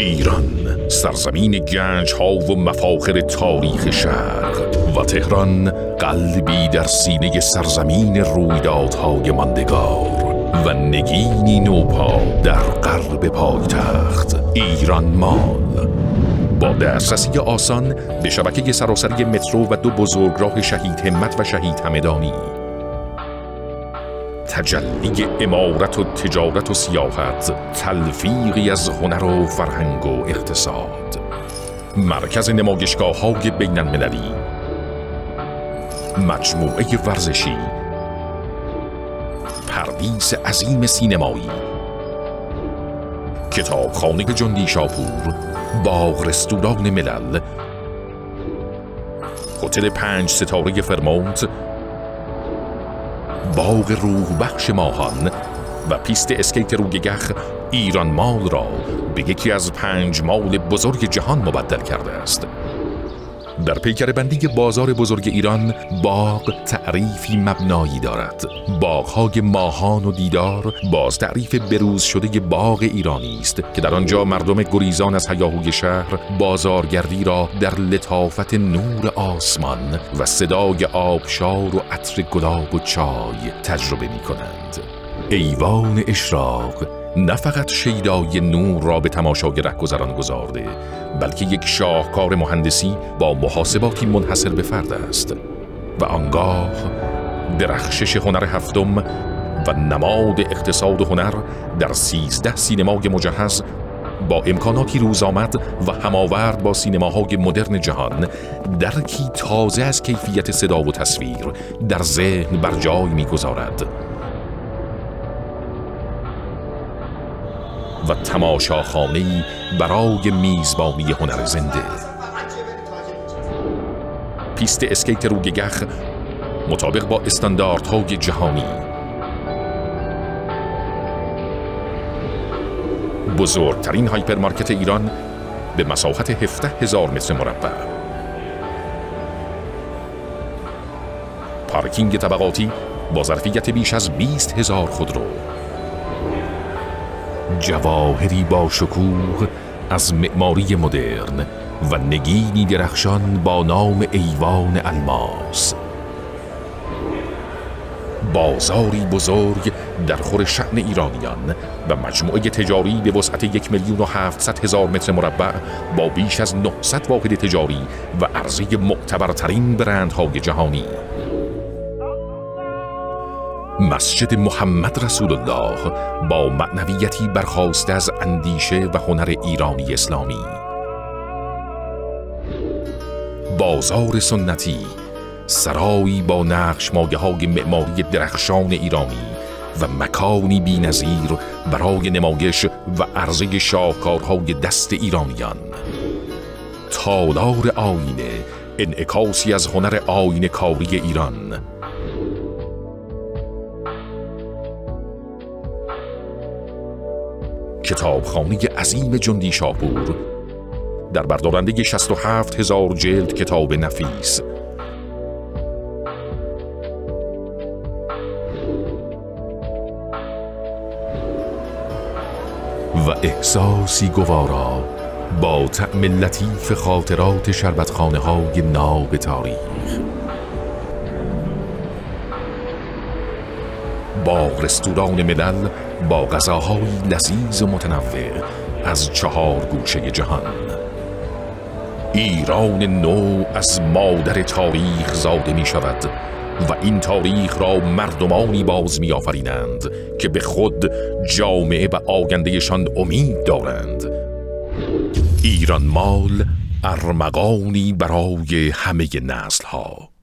ایران، سرزمین گنج‌ها و مفاخر تاریخ شرق، و تهران قلبی در سینه سرزمین رویدادهای ماندگار و نگینی نوپا در غرب پایتخت. ایران مال با دسترسی آسان به شبکه سراسری مترو و دو بزرگراه شهید همت و شهید همدانی، تجلی عمارت و تجارت و سیاحت، تلفیقی از هنر و فرهنگ و اقتصاد، مرکز نمایشگاه‌های بین‌المللی، مجموعه ورزشی، پردیس عظیم سینمایی، کتابخانه جندی شاپور، باغ رستوران ملل، هتل 5 ستاره فرمانت، باغ روح بخش ماهان و پیست اسکیت روی یخ، ایران مال را به یکی از 5 مال بزرگ جهان مبدل کرده است. در پیکر بندی بازار بزرگ ایران، باغ تعریفی مبنایی دارد. باغ‌های ماهان و دیدار باز تعریف بروز شده باغ ایرانی است که در آنجا مردم گریزان از هیاهوی شهر بازارگردی را در لطافت نور آسمان و صدای آبشار و عطر گلاب و چای تجربه می‌کنند. ایوان اشراق نه فقط شیدای نور را به تماشای رهگذران گذارده، بلکه یک شاهکار مهندسی با محاسباتی منحصر به فرد است و آنگاه درخشش هنر هفتم و نماد اقتصاد هنر در 13 سینمای مجهز با امکاناتی روزآمد و هماورد با سینماهای مدرن جهان، درکی تازه از کیفیت صدا و تصویر در ذهن بر جای می‌گذارد و تماشاخانه‌ای برای میزبانی هنر زنده. پیست اسکیت روی یخ مطابق با استانداردهای جهانی، بزرگترین هایپرمارکت ایران به مساحت 17,000 متر مربع، پارکینگ طبقاتی با ظرفیت بیش از 20,000 خودرو، جواهری با شکوه از معماری مدرن و نگینی درخشان با نام ایوان الماس، بازاری بزرگ در خور شأن ایرانیان و مجموعه تجاری به وسعت 1,700,000 متر مربع با بیش از 900 واحد تجاری و عرضه معتبرترین برندهای جهانی، مسجد محمد رسول الله با معنویتی برخاسته از اندیشه و هنر ایرانی اسلامی، بازار سنتی، سرایی با نقش‌مایه‌های معماری درخشان ایرانی و مکانی بی‌نظیر برای نمایش و عرضه شاهکارهای دست ایرانیان، تالار آینه، انعکاسی از هنر آینه کاری ایران، کتابخانه عظیم جندی شاپور در بردارنده 67,000 جلد کتاب نفیس، و احساسی گوارا با طعم لطیف خاطرات شربتخانه های ناب تاریخ، باغ رستوران ملل با غذاهای لذیذ و متنوع از 4 گوشه جهان. ایران نو از مادر تاریخ زاده می شود و این تاریخ را مردمانی باز می آفرینند که به خود، جامعه و آیندهشان امید دارند. ایران مال ارمغانی برای همه نسل‌ها.